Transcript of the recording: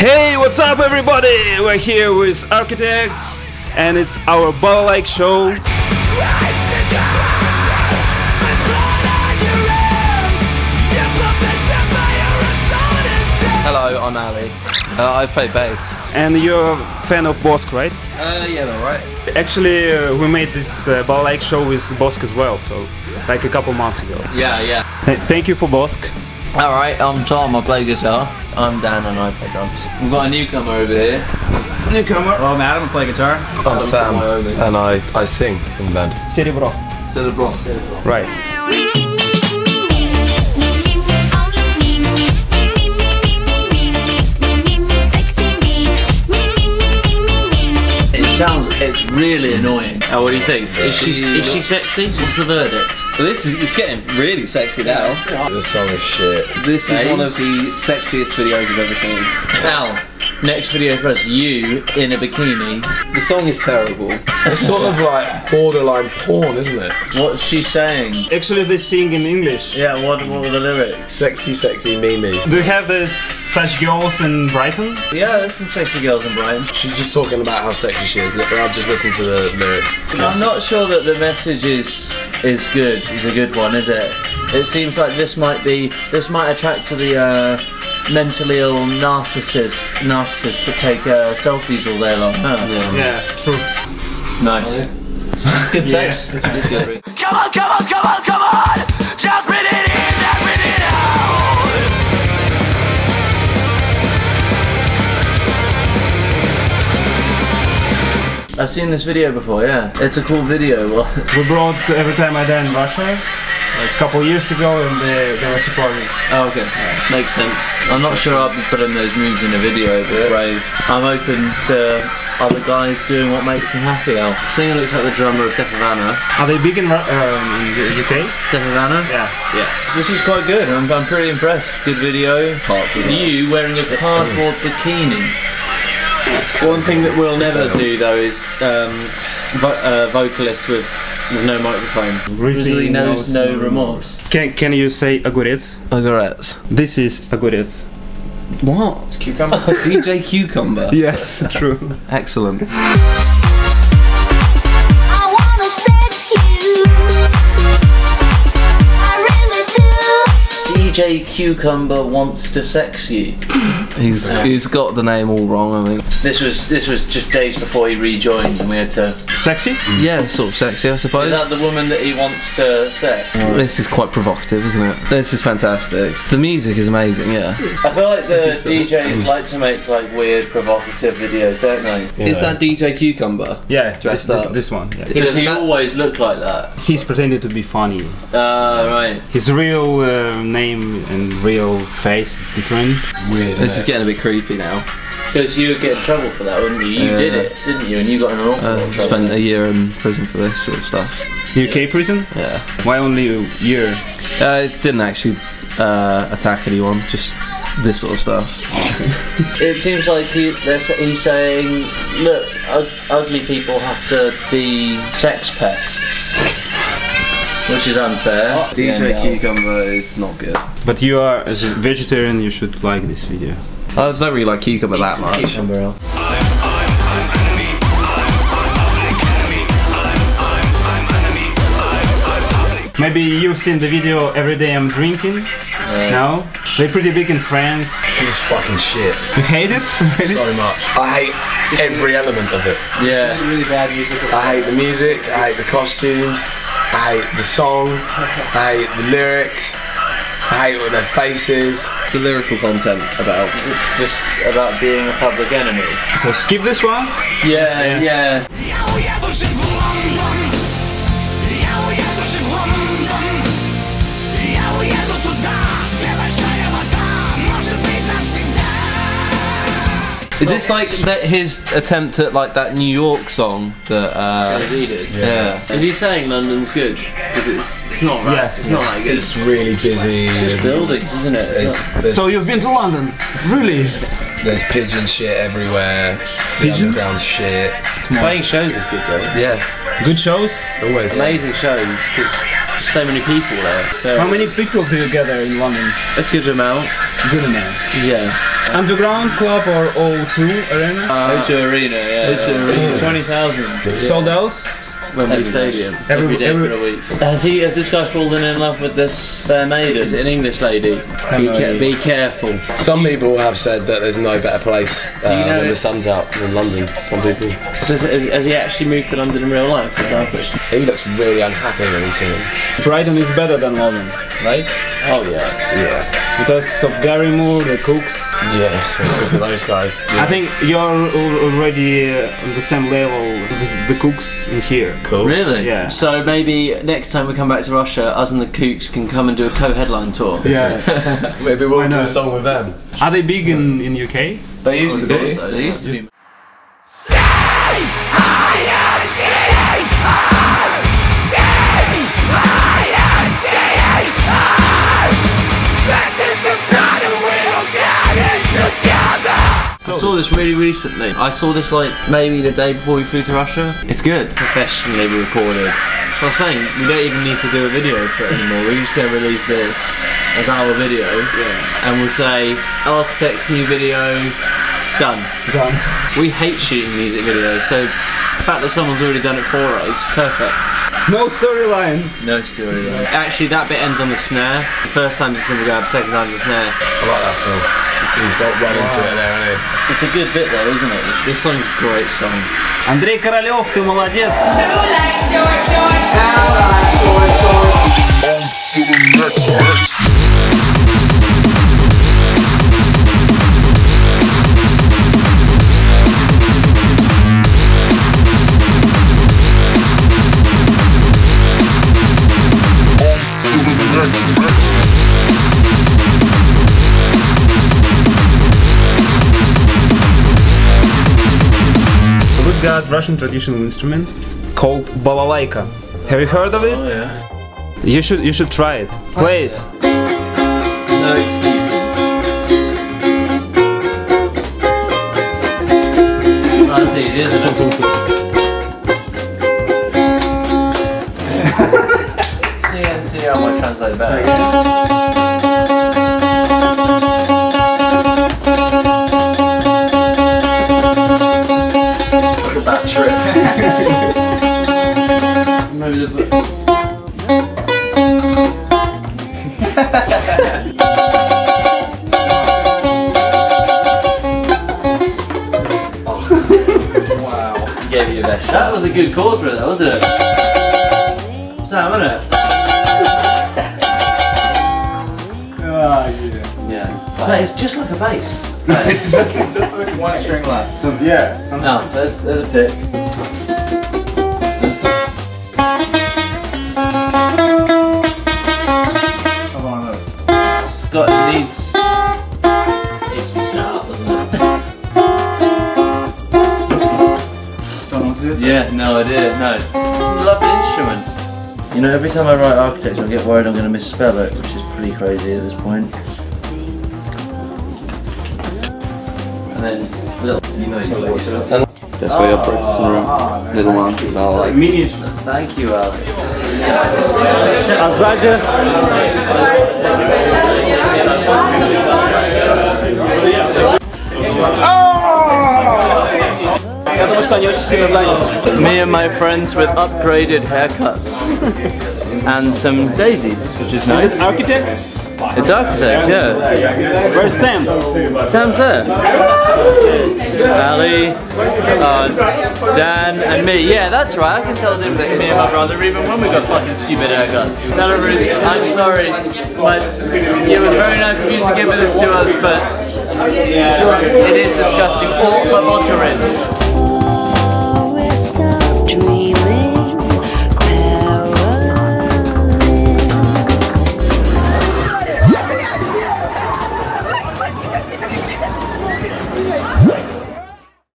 Hey, what's up everybody? We're here with Architects and it's our Balalaika show. Hello, I'm Ali. I play bass. And you're a fan of Bosk, right? Yeah, they're right. Actually, we made this Balalaika show with Bosk as well, so like a couple months ago. Yeah. Thank you for Bosk. Alright, I'm Tom, I play guitar. I'm Dan and I play drums. We've got a newcomer over here. Newcomer? Well, I'm Adam, I play guitar. I'm Sam and I sing in the band. Cerebro. Right. It's really annoying. Oh, what do you think? Is she sexy? What's the verdict? So it's getting really sexy now. This song is shit. This is one of the sexiest videos I've ever seen. Now, next video for us, you in a bikini. The song is terrible. It's sort of like borderline porn, isn't it? What's she saying? Actually, they sing in English. Yeah, what were the lyrics? Sexy, sexy, me. Do you have such girls in Brighton? Yeah, there's some sexy girls in Brighton. She's just talking about how sexy she is. I've just listened to the lyrics. I'm not sure that the message is a good one, is it? It seems like this might attract to the mentally ill narcissists that take selfies all day long. Oh. Yeah, true. Nice. Good text. Yeah. Come on! Just read it in, just read it out. I've seen this video before, yeah. It's a cool video. We brought Every Time I Die in Russia like a couple years ago and they were supporting. Oh, okay. Makes sense. I'm not sure I'll be putting those moves in a video, but brave. I'm open to other guys doing what makes them happy. The singer looks like the drummer of Def Leppard. Are they big in the UK? Def Leppard? Yeah. This is quite good. I'm pretty impressed. Good video. You wearing a cardboard bikini. One thing that we'll never do though is vocalists with no microphone. Really knows no remorse. Can you say Ogurets? Ogurets. This is Ogurets. What? It's Cucumber. DJ Cucumber. Yes, true. Excellent. DJ Cucumber wants to sex you. He's got the name all wrong, I think. This was just days before he rejoined and we had to... Sexy? Yeah, sort of sexy, I suppose. Is that the woman that he wants to sex? Right. This is quite provocative, isn't it? This is fantastic. The music is amazing, yeah. I feel like the DJs like to make like weird, provocative videos, don't they? Yeah. Is that DJ Cucumber? Yeah, dressed up. This one. Yeah. Does he always look like that? He's pretending to be funny. Right. His real name and real face different. Weird. This is getting a bit creepy now. Because you would get in trouble for that, wouldn't you? You did it, didn't you? And you got an awful trouble. Spent a year in prison for this sort of stuff. UK prison? Yeah. Why only a year? It didn't actually attack anyone, just this sort of stuff. It seems like he's saying, look, ugly people have to be sex pests. Which is unfair. Oh, DJ Cucumber is not good. But you are, as a vegetarian, you should like this video. I don't really like cucumber that much. Cucumber. Maybe you've seen the video Every Day I'm Drinking. No? They're pretty big in France. This is fucking shit. You hate it? So much. I hate every element of it. Yeah. It's really bad music. I hate the music, I hate the costumes. I hate the song, I hate the lyrics, I hate all their faces. The lyrical content about being a public enemy. So skip this one? Is this like his attempt at like that New York song that Jay-Z did? Yeah. Is he saying London's good? Because it's not right. Yeah, it's not that good. It's really busy. It's just buildings, isn't it? So you've been to London? Really? There's pigeon shit everywhere. Pigeon? Underground shit. Playing shows is good though. Yeah. Good shows? Always. Amazing shows because so many people there. How many people do you gather in London? A good amount. Good amount. Yeah. Underground club or O2 Arena? O2 Arena, yeah. O2 Arena. 20,000. Yeah. Sold out? Wembley Stadium. Every day for a week. Has this guy fallen in love with this fair maiden? Is it an English lady? Be careful. Some people have said that there's no better place when the sun's out than London. Some people. Has he actually moved to London in real life? This artist? He looks really unhappy when he's seen him. Brighton is better than London, right? Oh yeah. Yeah. Because of Gary Moore, the Kooks. Yeah, because of those guys. Yeah. I think you're already on the same level as the Kooks in here. Cool. Really? Yeah. So maybe next time we come back to Russia, us and the Kooks can come and do a co-headline tour. Yeah. Maybe we'll do a song with them. Are they big in UK? They used to be. So. They used to be. I saw this really recently. I saw this like maybe the day before we flew to Russia. It's good. Professionally recorded. So I was saying, we don't even need to do a video for it anymore. We're just going to release this as our video. Yeah. And we'll say, Architects new video, done. Done. We hate shooting music videos, so the fact that someone's already done it for us, perfect. No storyline. No storyline. Actually, that bit ends on the snare. The first time's a single grab, second time's a snare. I like that film. He's got run into it there, isn't he? It's a good bit though, isn't it? This song's a great song. Andrei Korolev, ты молодец. Got Russian traditional instrument called balalaika. Have you heard of it? Oh yeah. You should try it. Play it. No excuses. That's easy, isn't it? see how I translate back. That was a good chord for that, wasn't it? Sam, wasn't it? Oh, yeah. Yeah. But it's just like a bass. It's just like one string less. So, yeah. No, so there's a pick. Come on, look. Scott needs... It's bizarre, doesn't it? Yeah, no idea, no. It's a lovely instrument. You know, every time I write Architects, I get worried I'm going to misspell it, which is pretty crazy at this point. And then, little... You know, that's why you're practicing around. Little one. It's like miniature. Thank you, Ali. Me and my friends with upgraded haircuts and some daisies, which is nice. Is it Architects? It's Architects, yeah. Where's Sam? Sam's there. Ali, Dan and me. Yeah, that's right, I can tell them that me and my brother, even when we got fucking stupid haircuts. Belarus, I'm sorry, but it was very nice of you to give this to us, but it is disgusting. All but Ogurets.